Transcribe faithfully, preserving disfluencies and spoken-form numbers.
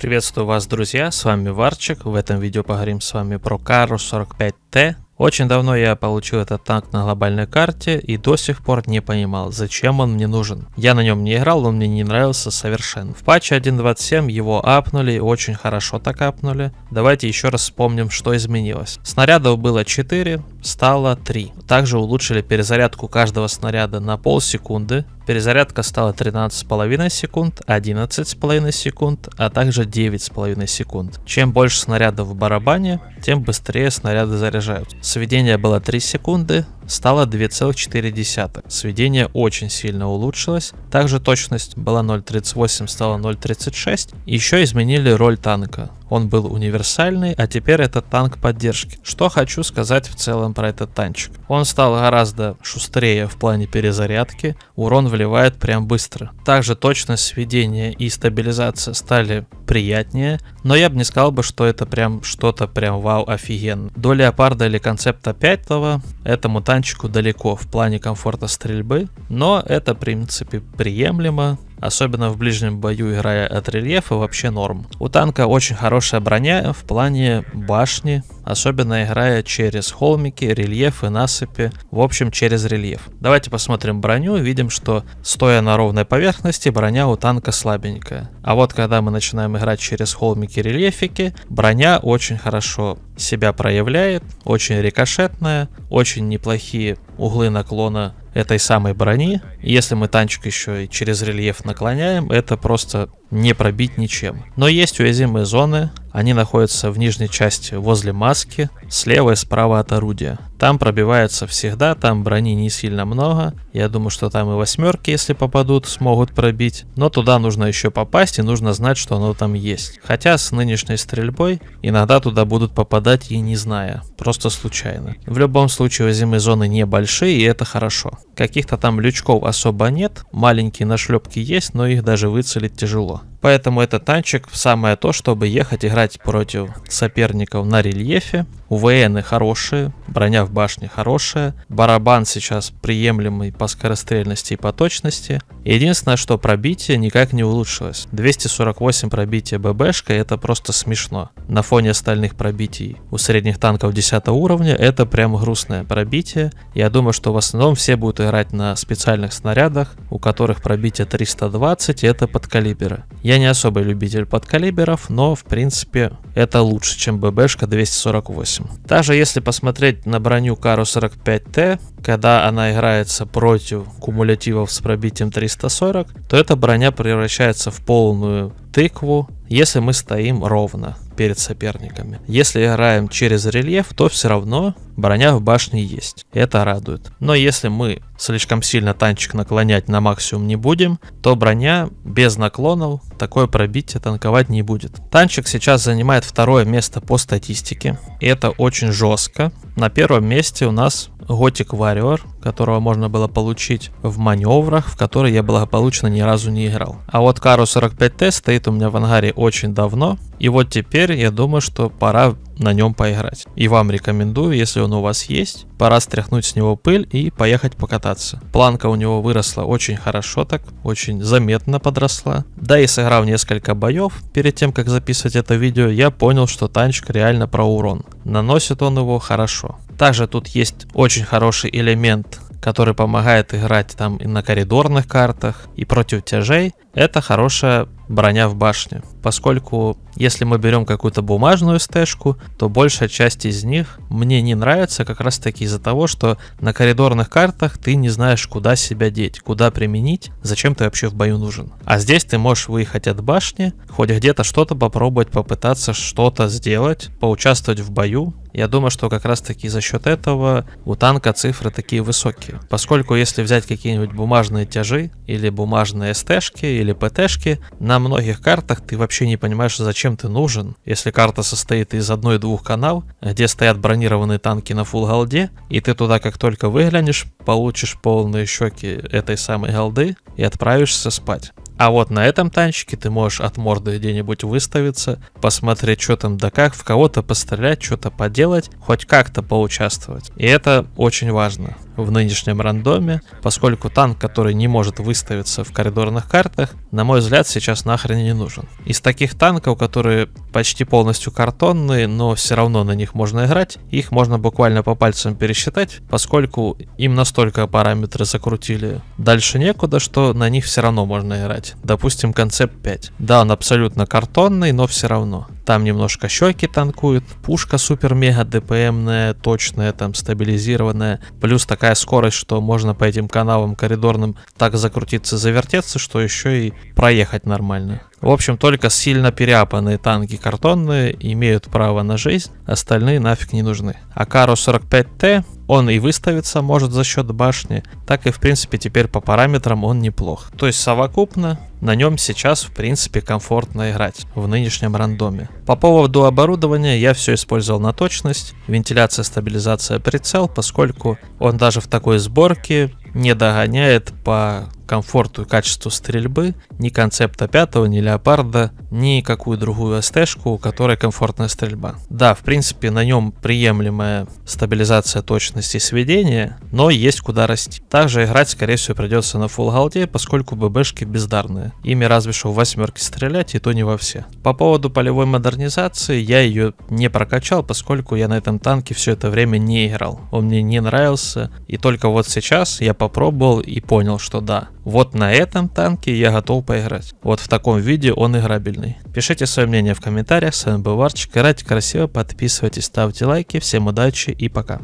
Приветствую вас, друзья, с вами Варчик. В этом видео поговорим с вами про Карро сорок пять Т. Очень давно я получил этот танк на глобальной карте и до сих пор не понимал, зачем он мне нужен. Я на нем не играл, он мне не нравился совершенно. В патче один двадцать семь его апнули, очень хорошо так апнули. Давайте еще раз вспомним, что изменилось. Снарядов было четыре, стало три. Также улучшили перезарядку каждого снаряда на полсекунды. Перезарядка стала тринадцать с половиной секунд, одиннадцать с половиной секунд, а также девять с половиной секунд. Чем больше снарядов в барабане, тем быстрее снаряды заряжаются. Сведение было три секунды, стало две целых четыре десятых. Сведение очень сильно улучшилось. Также точность была ноль целых тридцать восемь сотых, стала ноль целых тридцать шесть сотых. Еще изменили роль танка. Он был универсальный, а теперь это танк поддержки. Что хочу сказать в целом про этот танчик. Он стал гораздо шустрее в плане перезарядки. Урон вливает прям быстро. Также точность сведения и стабилизация стали приятнее. Но я бы не сказал бы, что это прям что-то прям вау офигенно. До леопарда или концепта пятого этому танчику далеко в плане комфорта стрельбы. Но это в принципе приемлемо. Особенно в ближнем бою, играя от рельефа, вообще норм. У танка очень хорошая броня в плане башни, особенно играя через холмики, рельефы, насыпи, в общем через рельеф. Давайте посмотрим броню, видим, что стоя на ровной поверхности, броня у танка слабенькая. А вот когда мы начинаем играть через холмики, рельефики, броня очень хорошо себя проявляет, очень рикошетная, очень неплохие углы наклона этой самой брони. Если мы танчик еще и через рельеф наклоняем, это просто не пробить ничем. Но есть уязвимые зоны, они находятся в нижней части возле маски, слева и справа от орудия. Там пробивается всегда, там брони не сильно много. Я думаю, что там и восьмерки, если попадут, смогут пробить. Но туда нужно еще попасть и нужно знать, что оно там есть. Хотя с нынешней стрельбой иногда туда будут попадать и не зная, просто случайно. В любом случае уязвимые зоны небольшие, и это хорошо. Каких-то там лючков особо нет, маленькие нашлепки есть, но их даже выцелить тяжело. Поэтому этот танчик самое то, чтобы ехать играть против соперников на рельефе. УВНы хорошие, броня в башне хорошая, барабан сейчас приемлемый по скорострельности и по точности. Единственное, что пробитие никак не улучшилось. двести сорок восемь пробития ББшка, это просто смешно. На фоне остальных пробитий у средних танков десятого уровня это прям грустное пробитие. Я думаю, что в основном все будут играть на специальных снарядах, у которых пробитие триста двадцать, это подкалиберы. Я не особый любитель подкалиберов, но в принципе это лучше, чем ББшка двести сорок восемь. Даже если посмотреть на броню Карро сорок пять Т, когда она играется против кумулятивов с пробитием триста сорок, то эта броня превращается в полную тыкву, если мы стоим ровно перед соперниками. Если играем через рельеф, то все равно броня в башне есть. Это радует. Но если мы слишком сильно танчик наклонять на максимум не будем, то броня без наклонов такое пробитие танковать не будет. Танчик сейчас занимает второе место по статистике. И это очень жестко. На первом месте у нас Gothic Warrior, которого можно было получить в маневрах, в которые я благополучно ни разу не играл. А вот Карро сорок пять Т стоит у меня в ангаре очень давно. И вот теперь я думаю, что пора на нем поиграть. И вам рекомендую, если он у вас есть, пора стряхнуть с него пыль и поехать покататься. Планка у него выросла очень хорошо так, очень заметно подросла. Да и сыграв несколько боев, перед тем как записывать это видео, я понял, что танчик реально про урон. Наносит он его хорошо. Также тут есть очень хороший элемент, который помогает играть там и на коридорных картах, и против тяжей. Это хорошая броня в башне, поскольку если мы берем какую-то бумажную стэшку, то большая часть из них мне не нравится как раз таки из-за того, что на коридорных картах ты не знаешь, куда себя деть, куда применить, зачем ты вообще в бою нужен. А здесь ты можешь выехать от башни, хоть где-то что-то попробовать, попытаться что-то сделать, поучаствовать в бою. Я думаю, что как раз таки за счет этого у танка цифры такие высокие, поскольку если взять какие-нибудь бумажные тяжи или бумажные стэшки или или ПТшки, на многих картах ты вообще не понимаешь, зачем ты нужен. Если карта состоит из одной-двух канав, где стоят бронированные танки на фулл голде, и ты туда как только выглянешь, получишь полные щеки этой самой голды и отправишься спать. А вот на этом танчике ты можешь от морды где-нибудь выставиться, посмотреть, что там да как, в кого-то пострелять, что-то поделать, хоть как-то поучаствовать. И это очень важно в нынешнем рандоме, поскольку танк, который не может выставиться в коридорных картах, на мой взгляд, сейчас нахрен не нужен. Из таких танков, которые почти полностью картонные, но все равно на них можно играть, их можно буквально по пальцам пересчитать, поскольку им настолько параметры закрутили дальше некуда, что на них все равно можно играть. Допустим, концепт пять. Да, он абсолютно картонный, но все равно. Там немножко щеки танкуют, пушка супер-мега ДПМная, точная, там стабилизированная, плюс такая скорость, что можно по этим канавам коридорным так закрутиться, завертеться, что еще и проехать нормально. В общем, только сильно переапанные танки картонные имеют право на жизнь, остальные нафиг не нужны. А Карро сорок пять Т, он и выставиться может за счет башни, так и в принципе теперь по параметрам он неплох. То есть совокупно на нем сейчас в принципе комфортно играть в нынешнем рандоме. По поводу оборудования я все использовал на точность, вентиляция, стабилизация, прицел, поскольку он даже в такой сборке не догоняет по комфорту и качеству стрельбы ни концепта пятого, ни леопарда, ни какую другую СТ-шку, у которой комфортная стрельба. Да, в принципе на нем приемлемая стабилизация, точности сведения, но есть куда расти. Также играть скорее всего придется на full голде, поскольку ББшки бездарные. Ими разве что в восьмерке стрелять, и то не во все. По поводу полевой модернизации я ее не прокачал, поскольку я на этом танке все это время не играл. Он мне не нравился, и только вот сейчас я попробовал и понял, что да, вот на этом танке я готов поиграть. Вот в таком виде он играбельный. Пишите свое мнение в комментариях. С вами был Варчик. Играйте красиво, подписывайтесь, ставьте лайки. Всем удачи и пока.